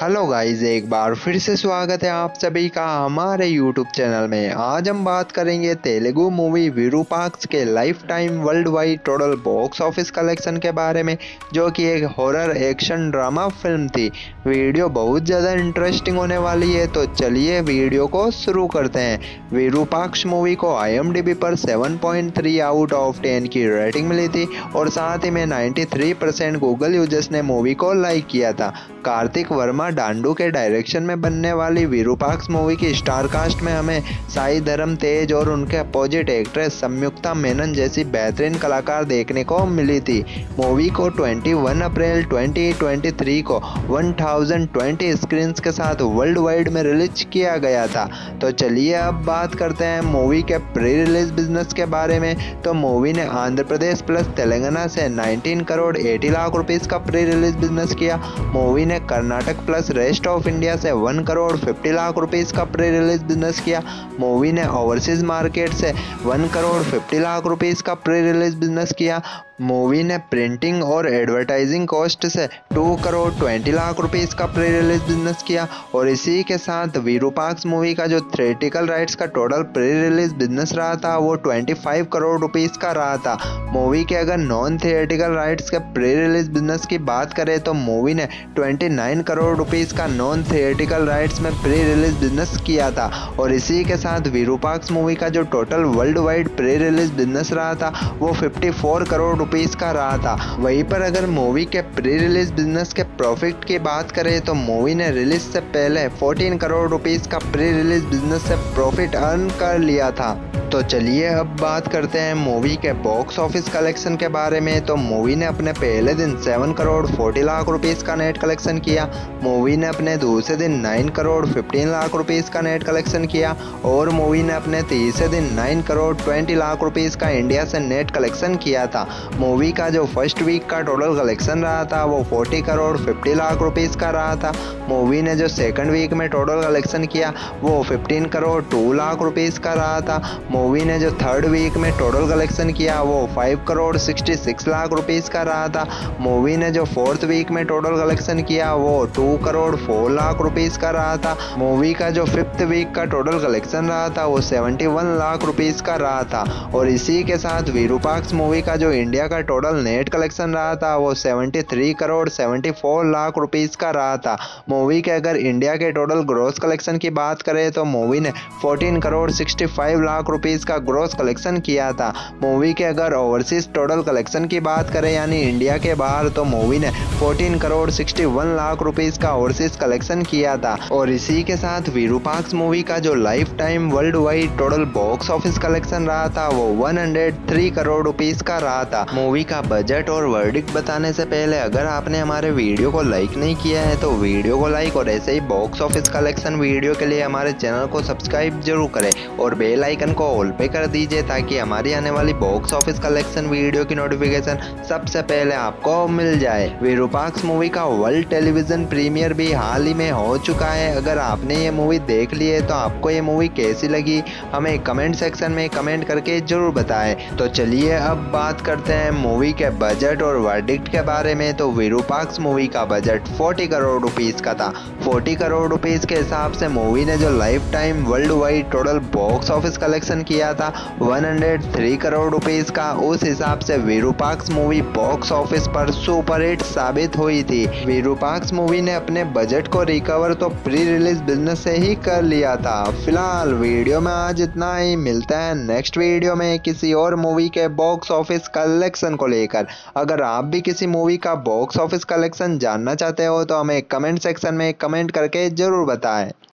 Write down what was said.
Hello guys, एक बार फिर से स्वागत है आप सभी का हमारे यूट्यूब चैनल में। आज हम बात करेंगे तेलुगु मूवी वीरूपाक्ष के life time world wide total box office collection के बारे में, जो कि एक हॉरर एक्शन ड्रामा फिल्म थी। वीडियो बहुत ज़्यादा इंटरेस्टिंग होने वाली है, तो चलिए वीडियो को शुरू करते हैं। वीरूपाक्ष मूवी को IMDb पर 7.3/10 की रेटिंग मिली थी और साथ ही में 93% गूगल यूजर्स ने मूवी को लाइक किया था। कार्तिक वर्मा डांडू के डायरेक्शन में बनने वाली वीरूपाक्ष मूवी की स्टार कास्ट में हमें साई धर्म तेज और उनके अपोजिट एक्ट्रेस संयुक्ता मेनन जैसी बेहतरीन कलाकार देखने को मिली थी। मूवी को 21 अप्रैल 2023 को 1020 स्क्रीन्स के साथ वर्ल्ड वाइड में रिलीज किया गया था। तो चलिए अब बात करते हैं मूवी के प्री रिलीज बिजनेस के बारे में। तो मूवी ने आंध्र प्रदेश प्लस तेलंगाना से 19 करोड़ 80 लाख रुपीज का प्री रिलीज बिजनेस किया। मूवी ने कर्नाटक रेस्ट ऑफ इंडिया से 1 करोड़ 50 लाख रुपीस का प्री रिलीज बिजनेस किया। मूवी ने ओवरसीज मार्केट से 1 करोड़ 50 लाख रुपीस का प्री रिलीज बिजनेस किया। मूवी ने प्रिंटिंग और एडवर्टाइजिंग कॉस्ट से 2 करोड़ 20 लाख रुपीस का प्री रिलीज बिजनेस किया। और इसी के साथ वीरूपाक्ष मूवी का जो थिएट्रिकल राइट्स का टोटल प्री रिलीज बिजनेस रहा था वो 25 करोड़ रुपीस का रहा था। मूवी के अगर नॉन थिएट्रिकल राइट्स के प्री रिलीज बिजनेस की बात करें तो मूवी ने 29 करोड़ रुपीस का नॉन थिएट्रिकल राइट्स में प्री रिलीज बिजनेस किया था। और इसी के साथ वीरूपाक्ष मूवी का जो total world wide pre release business रहा था वो 54 करोड़ रुपीस का रहा था। वहीं पर अगर मूवी के प्री रिलीज बिजनेस के प्रॉफिट की बात करें तो मूवी ने रिलीज से पहले 14 करोड़ रुपीस का प्री रिलीज बिजनेस से प्रॉफिट अर्न कर लिया था। तो चलिए अब बात करते हैं मूवी के बॉक्स ऑफिस कलेक्शन के बारे में। तो मूवी ने अपने पहले दिन 7 करोड़ 40 लाख रुपीस का नेट कलेक्शन किया। मूवी ने अपने दूसरे दिन 9 करोड़ 15 लाख रुपीस का नेट कलेक्शन किया। और मूवी ने अपने तीसरे दिन 9 करोड़ 20 लाख रुपीस का इंडिया से नेट कलेक्शन किया था। मूवी का जो फर्स्ट वीक का टोटल कलेक्शन रहा था वो 40 करोड़ 50 लाख रुपीस का रहा था। मूवी ने जो सेकंड वीक में टोटल कलेक्शन किया वो 15 करोड़ 2 लाख रुपीस का रहा था। मूवी ने जो थर्ड वीक में टोटल कलेक्शन किया वो 5 करोड़ 66 लाख रुपीस का रहा था। मूवी ने जो फोर्थ वीक में टोटल कलेक्शन किया वो 2 करोड़ 4 लाख रुपीस का रहा था। मूवी का जो फिफ्थ वीक का टोटल कलेक्शन रहा था वो 71 लाख रुपीस का रहा था। और इसी के साथ वीरूपाक्ष मूवी का जो इंडिया का टोटल नेट कलेक्शन रहा था वो 73 करोड़ 74 लाख रुपीस का रहा था। मूवी के अगर इंडिया के टोटल ग्रॉस कलेक्शन की बात करें तो मूवी ने 14 करोड़ 65 लाख रुपीस का ग्रॉस कलेक्शन किया था। मूवी के अगर ओवरसीज टोटल कलेक्शन की बात करें यानी इंडिया के बाहर, तो मूवी ने 14 करोड़ 61 लाख रुपीस का ओवरसीज कलेक्शन किया था। और इसी के साथ वीरूपाक्ष मूवी का जो life time world wide total box office collection रहा था वो 103 करोड़ रुपीस का रहा था। मूवी का बजट और वर्डिक्ट बताने से पहले अगर आपने हमारे वीडियो को लाइक नहीं किया है तो वीडियो को लाइक और ऐसे ही बॉक्स ऑफिस कलेक्शन वीडियो के लिए हमारे चैनल को सब्सक्राइब जरूर करें और बेल आइकन को ऑल पे कर दीजिए ताकि हमारी आने वाली बॉक्स ऑफिस कलेक्शन वीडियो की नोटिफिकेशन सबसे पहले आपको मिल जाए। वीरूपाक्ष मूवी का वर्ल्ड टेलीविजन प्रीमियर भी हाल ही में हो चुका है। अगर आपने ये मूवी देख ली है तो आपको ये मूवी कैसी लगी हमें कमेंट सेक्शन में कमेंट करके जरूर बताएं। तो चलिए अब बात करते हैं मूवी के बजट और वर्डिक्ट के बारे में। तो वीरूपाक्ष मूवी का बजट 40 करोड़ रुपीज का था। 40 करोड़ रुपीज के हिसाब से मूवी ने जो life time world wide total box office collection किया था 103 करोड़ रुपीस का। उस हिसाब से वीरूपाक्ष मूवी बॉक्स ऑफिस पर सुपरहिट साबित हुई थी। वीरूपाक्ष मूवी ने अपने बजट को रिकवर तो प्री रिलीज बिजनेस से ही कर लिया था। फिलहाल वीडियो में आज इतना ही, मिलता है नेक्स्ट वीडियो में किसी और मूवी के बॉक्स ऑफिस कलेक्शन को लेकर। अगर आप भी किसी मूवी का बॉक्स ऑफिस कलेक्शन जानना चाहते हो तो हमें कमेंट सेक्शन में कमेंट करके जरूर बताएं।